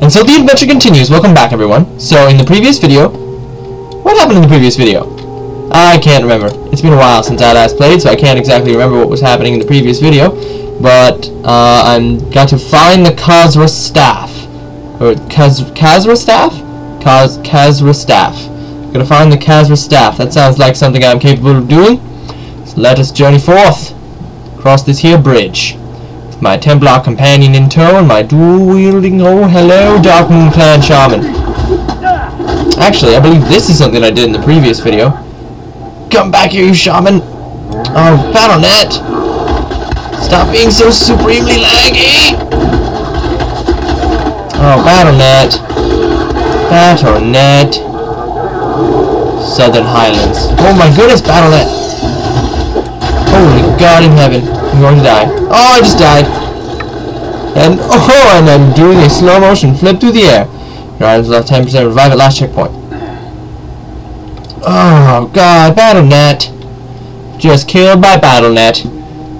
And so the adventure continues. Welcome back, everyone. So in the previous video, what happened in the previous video? I can't remember. It's been a while since I last played, so I can't exactly remember what was happening in the previous video. But I'm got to find the Khazra Staff, or Khazra Staff, Khazra Staff. I'm gonna find the Khazra Staff. That sounds like something I'm capable of doing. So let us journey forth across this here bridge. My Templar companion in tow, and my dual-wielding, oh hello, Dark Moon Clan Shaman. Actually, I believe this is something I did in the previous video. Come back here, you Shaman! Oh, Battle Net! Stop being so supremely laggy! Oh, Battle Net! Battle Net! Southern Highlands. Oh my goodness, Battle Net! Holy God in heaven! I'm going to die. Oh, I just died. And oh, and I'm doing a slow motion flip through the air. Your items left 10%. Revive at last checkpoint. Oh God, BattleNet. Just killed by BattleNet.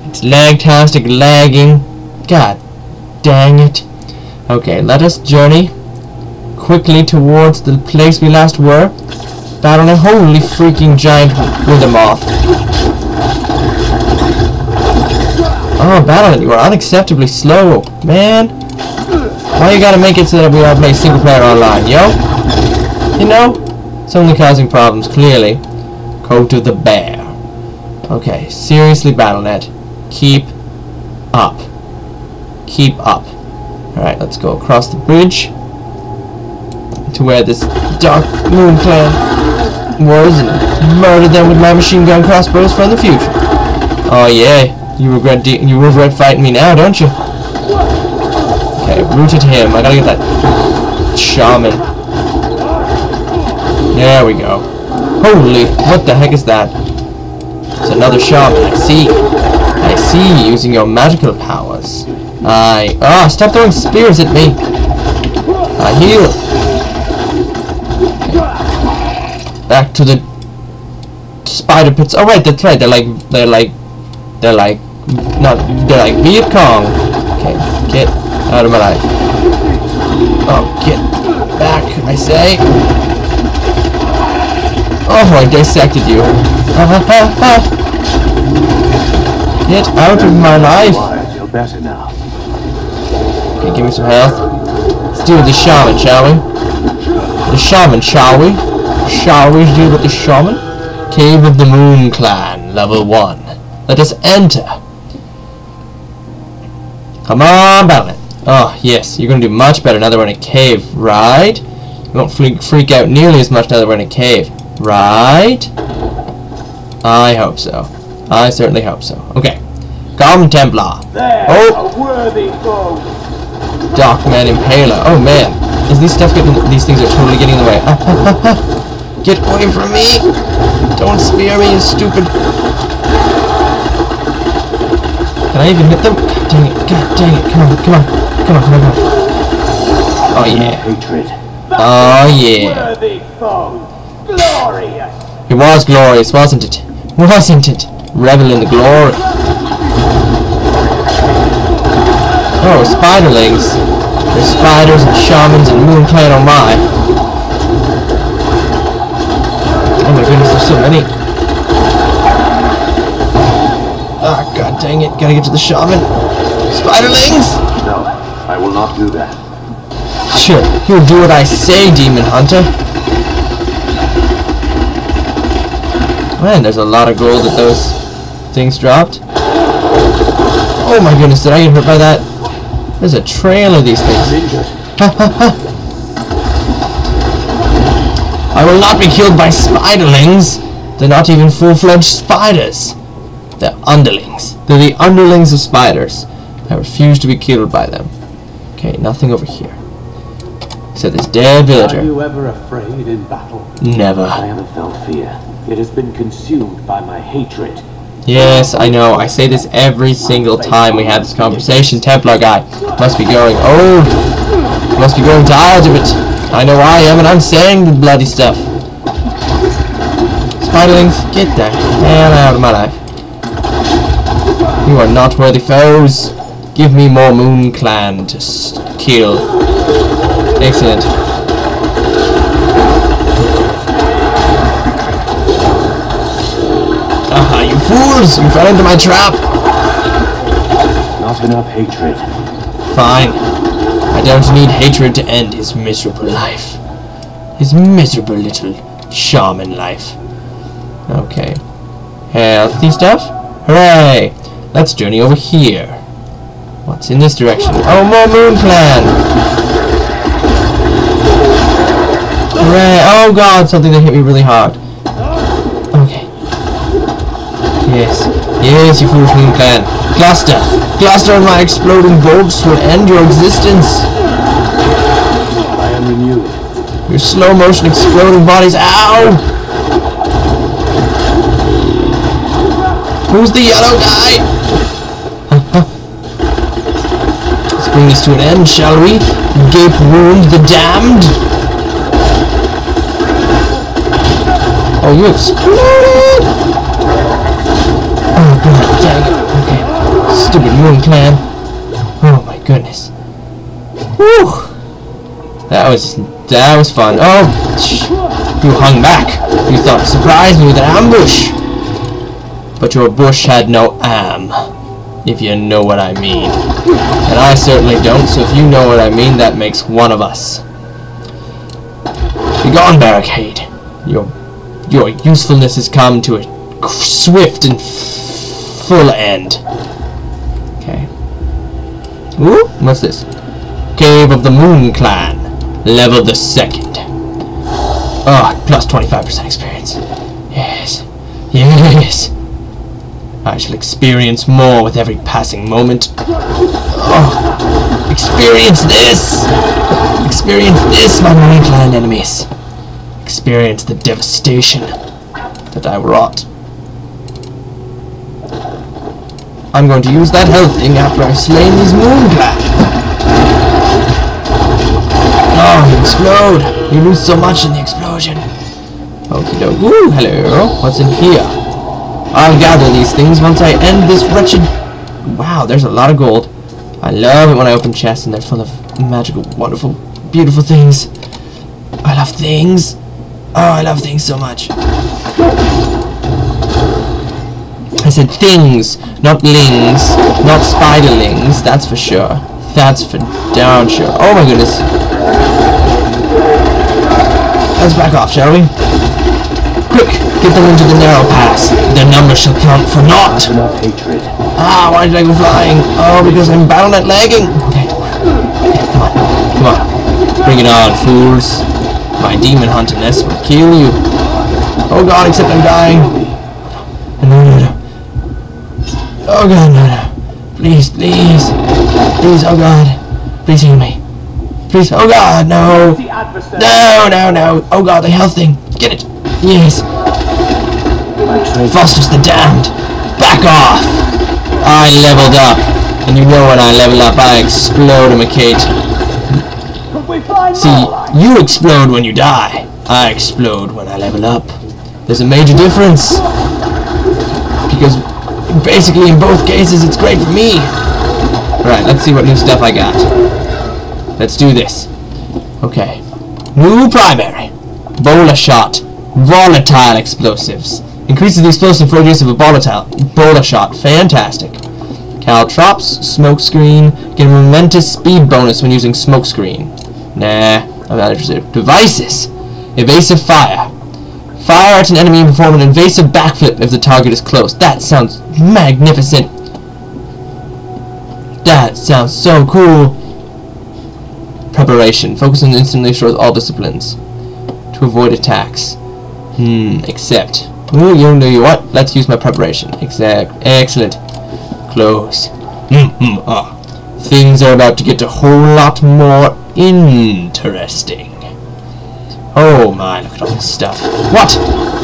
It's lagtastic, lagging. God dang it. Okay, let us journey quickly towards the place we last were. BattleNet, holy freaking giant wither moth. Oh, Battle.net, you are unacceptably slow, man. Why you gotta make it so that we all play single player online, yo? You know, it's only causing problems, clearly. Go to the bear. Okay, seriously, Battle.net, keep up. Keep up. Alright, let's go across the bridge to where this Dark Moon Clan was and murdered them with my machine gun crossbows for the future. Oh, yeah. You regret fighting me now, don't you? Okay, rooted him. I gotta get that shaman. There we go. Holy, what the heck is that? It's another shaman. I see. I see. Using your magical powers. Stop throwing spears at me. I heal. Back to the spider pits. Oh right, that's right. They're like Viet Cong. Okay, get out of my life. Oh, get back, I say. Oh, I dissected you. Get out of my life. Okay, give me some health. Let's deal with the shaman, shall we? The shaman, shall we? Shall we deal with the shaman? Cave of the Moon Clan, level 1. Let us enter. Come on, Battle.net. Oh, yes. You're going to do much better now that we're in a cave, right? You won't freak out nearly as much now that we're in a cave, right? I hope so. I certainly hope so. Okay. Come, Templar. There, oh! A worthy foe. Darkman Impaler. Oh, man. These things are totally getting in the way. Get away from me! Don't spear me, you stupid... Can I even hit them? God dang it, God dang it, come on. Oh yeah. Oh yeah. It was glorious, wasn't it? Wasn't it? Revel in the glory. Oh, spiderlings. There's spiders and shamans and moon clan on my. Oh my goodness, there's so many. Dang it, gotta get to the shaman. Spiderlings! No, I will not do that. Sure, you'll do what I say, Demon Hunter. Man, there's a lot of gold that those things dropped. Oh my goodness, did I get hurt by that? There's a trail of these things. I will not be killed by spiderlings. They're not even full-fledged spiders. They're underlings. They're the underlings of spiders. I refuse to be killed by them. Okay, nothing over here. So this dead villager. Are you ever afraid in battle? Never. I haven't felt fear. It has been consumed by my hatred. Yes, I know. I say this every single time we have this conversation. Templar guy must be growing old. Must be growing tired of it. I know I am, and I'm saying the bloody stuff. Spiderlings, get the hell out of my life. You are not worthy foes. Give me more Moon Clan to kill. Excellent. Aha, you fools! You fell into my trap! Not enough hatred. Fine. I don't need hatred to end his miserable life. His miserable little shaman life. Okay. Healthy stuff? Hooray! Let's journey over here. What's in this direction? Oh, more Moon Clan! Hooray! Oh god, something that hit me really hard. Okay. Yes. Yes, you foolish Moon Clan. Cluster! Cluster and my exploding bolts will end your existence! I am renewed. Your slow motion exploding bodies. Ow! Who's the yellow guy? Let's bring this to an end, shall we? Gape wound the damned. Oh, you exploded! Oh, god dang it. Okay. Stupid Moon Clan. Oh, my goodness. Whew. That was fun. Oh, you hung back. You thought to surprise me with an ambush. But your bush had no am, if you know what I mean. And I certainly don't, so if you know what I mean, that makes one of us. Be gone, barricade. Your usefulness has come to a swift and full end. Okay. Ooh, what's this? Cave of the Moon Clan. Level the second. Oh, plus 25% experience. Yes. Yes. I shall experience more with every passing moment. Oh, experience this! Experience this, my Moon Clan enemies. Experience the devastation that I wrought. I'm going to use that health thing after I've slain these Moon Clan. Oh, you explode! You lose so much in the explosion. Okie doke. Ooh, hello. What's in here? I'll gather these things once I end this wretched... Wow, there's a lot of gold. I love it when I open chests and they're full of magical, wonderful, beautiful things. I love things. Oh, I love things so much. I said things, not lings, not spiderlings, that's for sure. That's for darn sure. Oh my goodness. Let's back off, shall we? Quick! Get them into the narrow pass. Their number shall count for naught. Enough hatred. Ah, why did I go flying? Oh, because I'm Battle Net lagging. Okay. Come on. Come on. Bring it on, fools. My demon huntingness will kill you. Oh god, except I'm dying. No, no, no. Oh god, no, no. Please, please. Please, oh god. Please heal me. Please, oh god, no. No, no, no. Oh god, the health thing. Get it. Yes. Fosters the damned. Back off. I leveled up. And you know when I level up, I explode and macate. See, you explode when you die. I explode when I level up. There's a major difference. Because basically in both cases, it's great for me. Alright, let's see what new stuff I got. Let's do this. Okay. New primary. Bola shot. Volatile explosives. Increases the explosive radius of a Bola shot. Fantastic. Caltrops, smokescreen. Get a momentous speed bonus when using smokescreen. Nah, I'm not interested. Devices. Evasive fire. Fire at an enemy and perform an evasive backflip if the target is close. That sounds magnificent. That sounds so cool. Preparation. Focus on instantly destroys all disciplines. To avoid attacks. Except. Ooh, you know what? Let's use my preparation. Except. Excellent. Close. Things are about to get a whole lot more interesting. Oh my, look at all this stuff. What?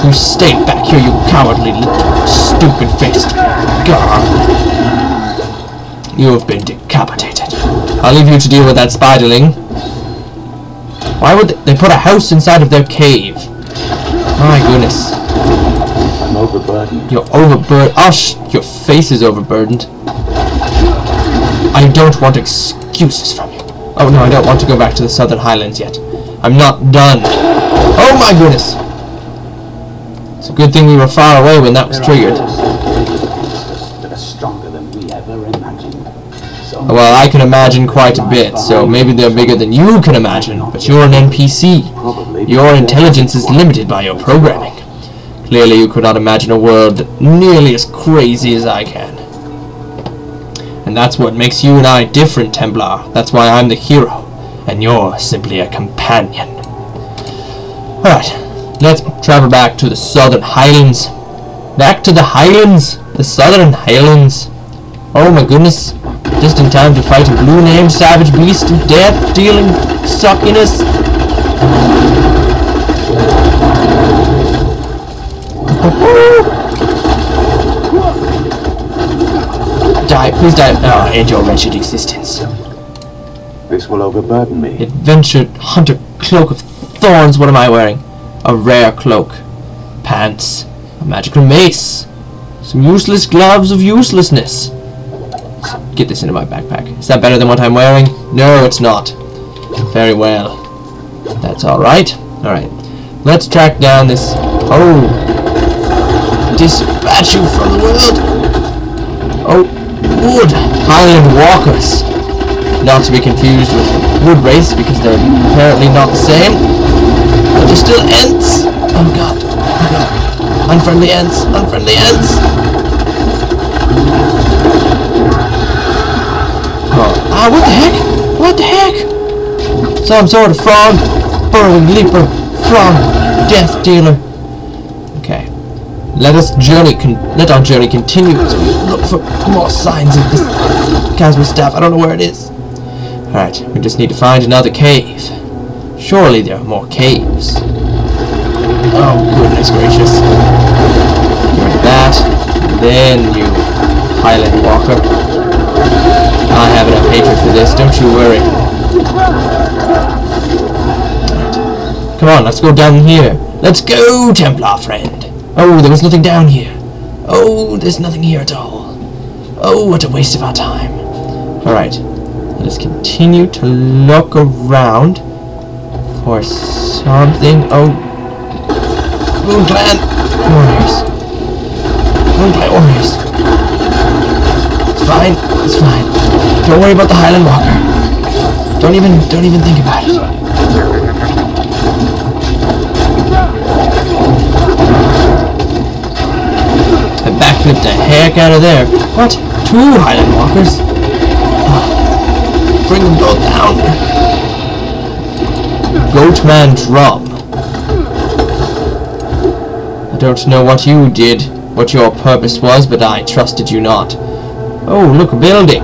You stay back here, you cowardly little stupid-faced god. You have been decapitated. I'll leave you to deal with that spiderling. Why would they put a house inside of their cave? My goodness. I'm overburdened. You're overburdened. Oh, your face is overburdened. I don't want excuses from you. Oh no, I don't want to go back to the Southern Highlands yet. I'm not done. Oh my goodness! It's a good thing we were far away when that was triggered. That are stronger than we ever imagined. Well, I can imagine quite a bit, so maybe they're bigger than you can imagine, but you're an NPC. Your intelligence is limited by your programming. Clearly you could not imagine a world nearly as crazy as I can. And that's what makes you and I different, Templar. That's why I'm the hero, and you're simply a companion. Alright, let's travel back to the Southern Highlands. Back to the Highlands! The Southern Highlands! Oh my goodness! Just in time to fight a blue-named Savage Beast of Death, dealing suckiness. Die, please die. Oh, end your wretched existence. This will overburden me. Adventure Hunter Cloak of Thorns. What am I wearing? A rare cloak. Pants. A magical mace. Some useless gloves of uselessness. Get this into my backpack. Is that better than what I'm wearing? No, it's not. Very well. That's alright. Alright. Let's track down this... Oh! Dispatch you from the world! Oh! Wood! Highland Walkers! Not to be confused with wood race, because they're apparently not the same. But they're still ants! Oh god. Oh god. Unfriendly ants! Unfriendly ants! Ah, what the heck? What the heck? Some sort of frog. Burrowing leaper. Frog. Death dealer. Okay. Let our journey continue as we look for more signs of this Khazra Staff. I don't know where it is. Alright, we just need to find another cave. Surely there are more caves. Oh, goodness gracious. You're that. Then you Highland Walker. I have enough hatred for this, don't you worry. Right. Come on, let's go down here. Let's go, Templar friend. Oh, there was nothing down here. Oh, there's nothing here at all. Oh, what a waste of our time. Alright, let's continue to look around for something. Oh, Moon Clan warriors. Moon Clan warriors. It's fine, it's fine. Don't worry about the Highland Walker. Don't even think about it. I backflipped the heck out of there. What? Two Highland Walkers? Oh, bring them both down. Goatman Drum. I don't know what you did, what your purpose was, but I trusted you not. Oh, look, a building.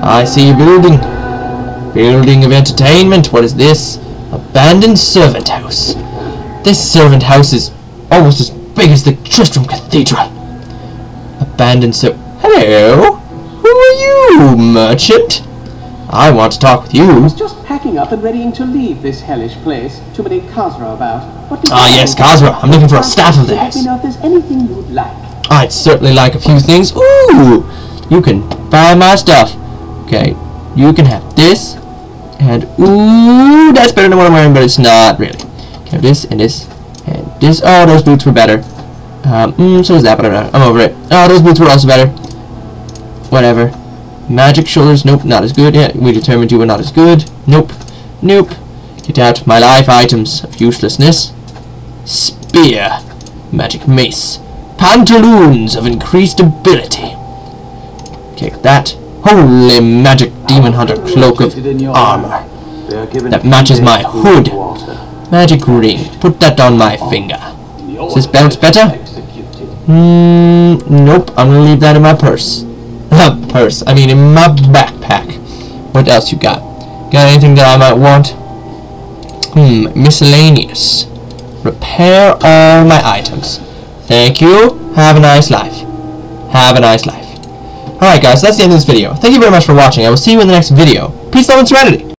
I see a building. Building of entertainment. What is this? Abandoned Servant House. This servant house is almost as big as the Tristram Cathedral. Abandoned Hello? Who are you, merchant? I want to talk with you. I was just packing up and readying to leave this hellish place. Too many Khazra about. What yes, Khazra. I'm looking for a staff of theirs. Let me know if there's anything you'd like. I'd certainly like a few things. Ooh! You can buy my stuff. Okay, you can have this, and ooh, that's better than what I'm wearing, but it's not really. Have this, and this, and this. Oh, those boots were better. So is that, but I'm over it. Oh, those boots were also better. Whatever. Magic shoulders, nope, not as good. Yeah, we determined you were not as good. Nope, nope. Get out my life items of uselessness. Spear, magic mace, pantaloons of increased ability. Okay, that. Holy magic demon hunter cloak of armor that matches my hood. Magic ring. Put that on my finger. Is this belt better? Nope. I'm gonna leave that in my purse. I mean in my backpack. What else you got? Got anything that I might want? Miscellaneous. Repair all my items. Thank you. Have a nice life. Have a nice life. Alright guys, that's the end of this video. Thank you very much for watching. I will see you in the next video. Peace, love, and serenity!